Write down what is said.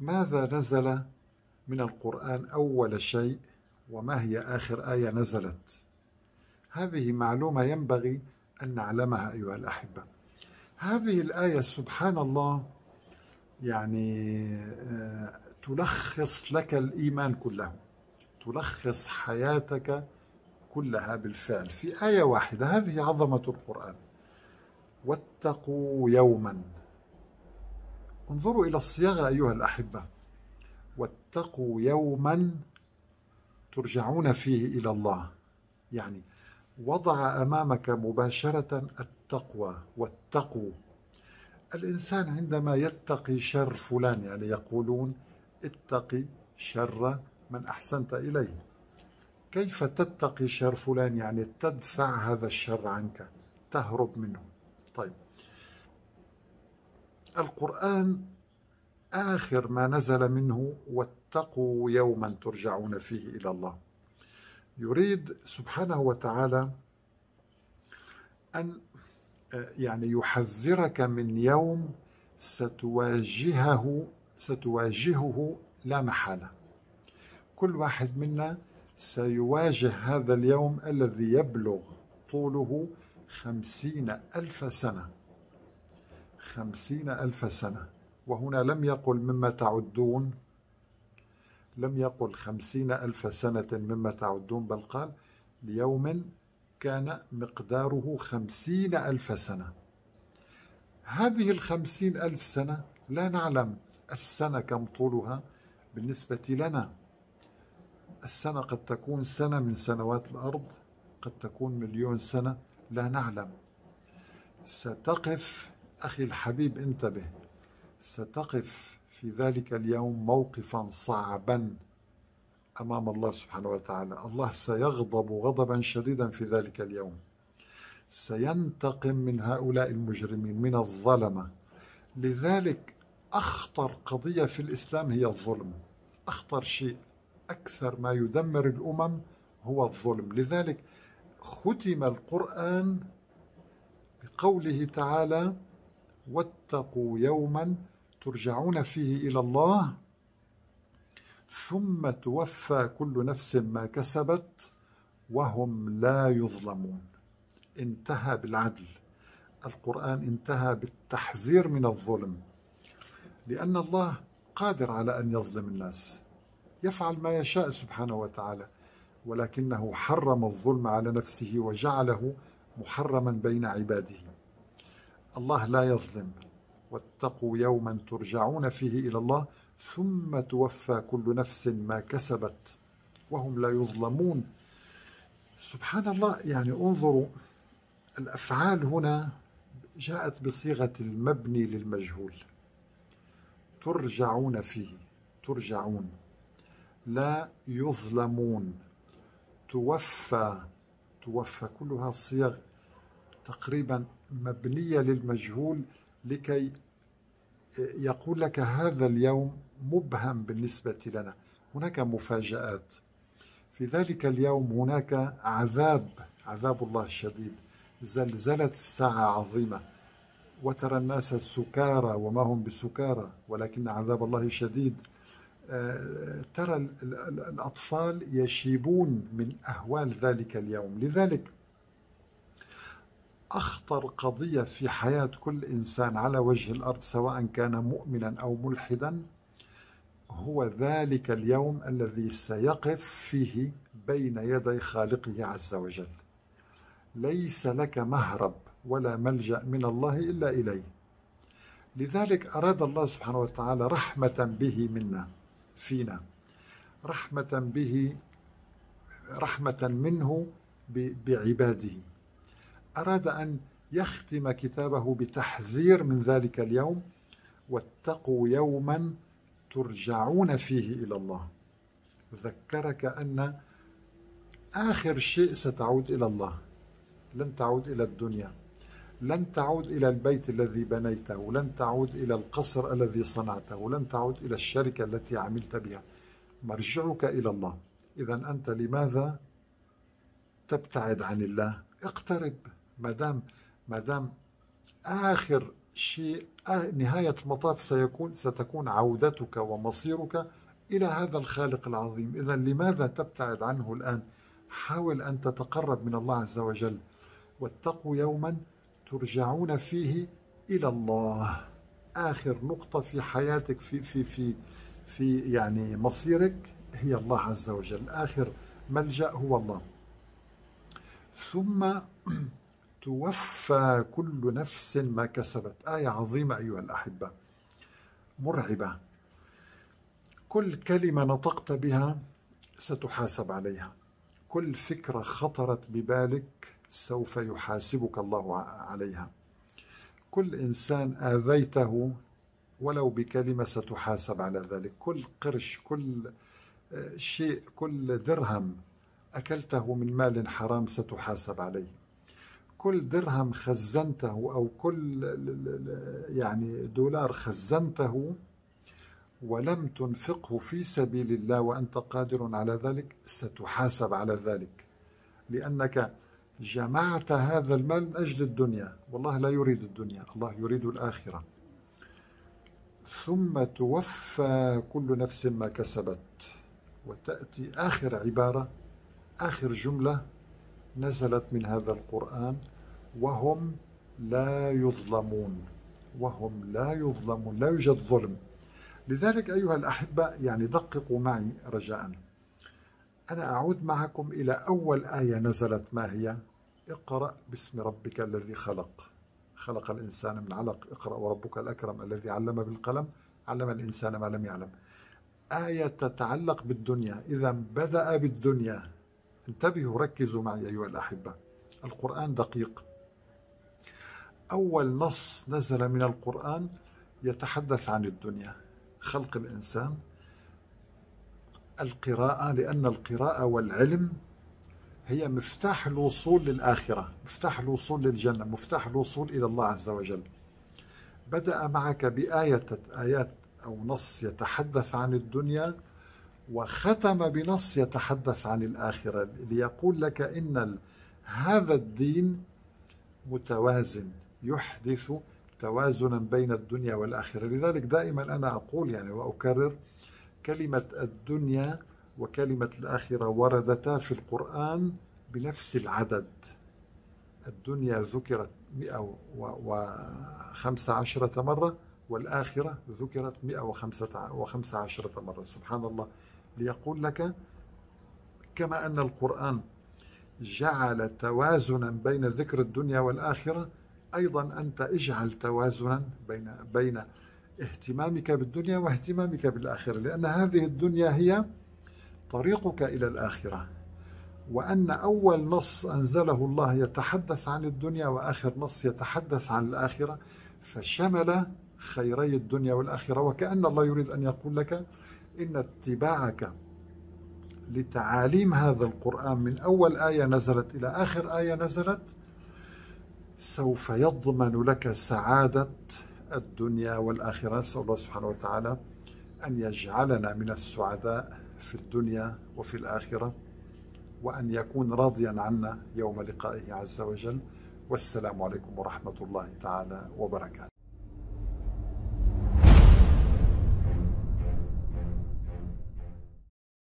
ماذا نزل من القرآن أول شيء وما هي آخر آية نزلت؟ هذه معلومة ينبغي أن نعلمها أيها الأحبة. هذه الآية سبحان الله يعني تلخص لك الإيمان كله، تلخص حياتك كلها بالفعل في آية واحدة. هذه عظمة القرآن. واتقوا يوما، انظروا إلى الصياغة أيها الأحبة، واتقوا يوما ترجعون فيه إلى الله، يعني وضع أمامك مباشرة التقوى. واتقوا، الإنسان عندما يتقي شر فلان، يعني يقولون اتقي شر من أحسنت إليه. كيف تتقي شر فلان؟ يعني تدفع هذا الشر عنك، تهرب منه. طيب، القرآن آخر ما نزل منه واتقوا يوما ترجعون فيه إلى الله. يريد سبحانه وتعالى أن يعني يحذرك من يوم ستواجهه لا محالة. كل واحد منا سيواجه هذا اليوم الذي يبلغ طوله 50,000 سنة، 50,000 سنة. وهنا لم يقل مما تعدون، لم يقل 50,000 سنة مما تعدون، بل قال ليوم كان مقداره 50,000 سنة. هذه 50,000 سنة لا نعلم السنة كم طولها بالنسبة لنا. السنة قد تكون سنة من سنوات الأرض، قد تكون 1,000,000 سنة، لا نعلم. ستقف أخي الحبيب، انتبه، ستقف في ذلك اليوم موقفا صعبا أمام الله سبحانه وتعالى. الله سيغضب غضبا شديدا في ذلك اليوم، سينتقم من هؤلاء المجرمين، من الظلمة. لذلك أخطر قضية في الإسلام هي الظلم، أخطر شيء، أكثر ما يدمر الأمم هو الظلم. لذلك ختم القرآن بقوله تعالى واتقوا يوما ترجعون فيه إلى الله ثم توفى كل نفس ما كسبت وهم لا يظلمون. انتهى بالعدل القرآن، انتهى بالتحذير من الظلم، لأن الله قادر على أن يظلم الناس، يفعل ما يشاء سبحانه وتعالى، ولكنه حرم الظلم على نفسه وجعله محرما بين عباده. الله لا يظلم. واتقوا يوما ترجعون فيه إلى الله ثم توفى كل نفس ما كسبت وهم لا يظلمون. سبحان الله، يعني انظروا الأفعال هنا جاءت بصيغة المبني للمجهول. ترجعون فيه، ترجعون، لا يظلمون، توفى، توفى، كلها صيغ تقريبا مبنية للمجهول لكي يقول لك هذا اليوم مبهم بالنسبة لنا، هناك مفاجآت في ذلك اليوم، هناك عذاب، عذاب الله شديد، زلزلة الساعة عظيمة، وترى الناس سكارى وما هم بسكارى ولكن عذاب الله شديد، ترى الأطفال يشيبون من أهوال ذلك اليوم. لذلك أخطر قضية في حياة كل إنسان على وجه الأرض سواء كان مؤمنا أو ملحدا هو ذلك اليوم الذي سيقف فيه بين يدي خالقه عز وجل. ليس لك مهرب ولا ملجأ من الله إلا إليه. لذلك أراد الله سبحانه وتعالى رحمة به منا، فينا، رحمة به، رحمة منه بعباده. أراد أن يختم كتابه بتحذير من ذلك اليوم، واتقوا يوما ترجعون فيه إلى الله. ذكرك أن آخر شيء ستعود إلى الله، لن تعود إلى الدنيا، لن تعود إلى البيت الذي بنيته، لن تعود إلى القصر الذي صنعته، لن تعود إلى الشركة التي عملت بها، مرجعك إلى الله. إذا أنت لماذا تبتعد عن الله؟ اقترب، ما دام آخر شيء نهاية المطاف ستكون عودتك ومصيرك إلى هذا الخالق العظيم. إذا لماذا تبتعد عنه الآن؟ حاول أن تتقرب من الله عز وجل، واتقوا يوما ترجعون فيه إلى الله. آخر نقطة في حياتك في في في في يعني مصيرك هي الله عز وجل، آخر ملجأ هو الله. ثم توفى كل نفس ما كسبت. آية عظيمة أيها الأحبة، مرعبة. كل كلمة نطقت بها ستحاسب عليها، كل فكرة خطرت ببالك سوف يحاسبك الله عليها، كل إنسان آذيته ولو بكلمة ستحاسب على ذلك، كل قرش، كل شيء، كل درهم أكلته من مال حرام ستحاسب عليه، كل درهم خزنته أو كل يعني دولار خزنته ولم تنفقه في سبيل الله وأنت قادر على ذلك ستحاسب على ذلك، لأنك جمعت هذا المال من أجل الدنيا، والله لا يريد الدنيا، الله يريد الآخرة. ثم توفى كل نفس ما كسبت، وتأتي آخر عبارة، آخر جملة نزلت من هذا القرآن، وهم لا يظلمون. وهم لا يظلمون، لا يوجد ظلم. لذلك أيها الأحبة يعني دققوا معي رجاء. أنا أعود معكم إلى أول آية نزلت، ما هي؟ اقرأ باسم ربك الذي خلق، خلق الإنسان من علق، اقرأ وربك الأكرم الذي علم بالقلم، علم الإنسان ما لم يعلم. آية تتعلق بالدنيا، إذا بدأ بالدنيا. انتبهوا، ركزوا معي أيها الأحبة، القرآن دقيق. أول نص نزل من القرآن يتحدث عن الدنيا، خلق الإنسان، القراءة، لأن القراءة والعلم هي مفتاح الوصول للآخرة، مفتاح الوصول للجنة، مفتاح الوصول إلى الله عز وجل. بدأ معك بآية، آيات أو نص يتحدث عن الدنيا، وختم بنص يتحدث عن الآخرة، ليقول لك إن هذا الدين متوازن، يحدث توازنا بين الدنيا والآخرة. لذلك دائما أنا أقول يعني وأكرر، كلمة الدنيا وكلمة الآخرة وردتا في القرآن بنفس العدد. الدنيا ذكرت 115 مرة، والآخرة ذكرت 115 مرة، سبحان الله. ليقول لك كما أن القرآن جعل توازنا بين ذكر الدنيا والآخرة، أيضا أنت اجعل توازنا بين اهتمامك بالدنيا واهتمامك بالآخرة، لأن هذه الدنيا هي طريقك إلى الآخرة. وأن أول نص أنزله الله يتحدث عن الدنيا، وآخر نص يتحدث عن الآخرة، فشمل خيري الدنيا والآخرة. وكأن الله يريد أن يقول لك إن اتباعك لتعاليم هذا القرآن من أول آية نزلت إلى آخر آية نزلت سوف يضمن لك سعادة الدنيا والآخرة. نسأل الله سبحانه وتعالى أن يجعلنا من السعداء في الدنيا وفي الآخرة، وأن يكون راضيا عنا يوم لقائه عز وجل. والسلام عليكم ورحمة الله تعالى وبركاته.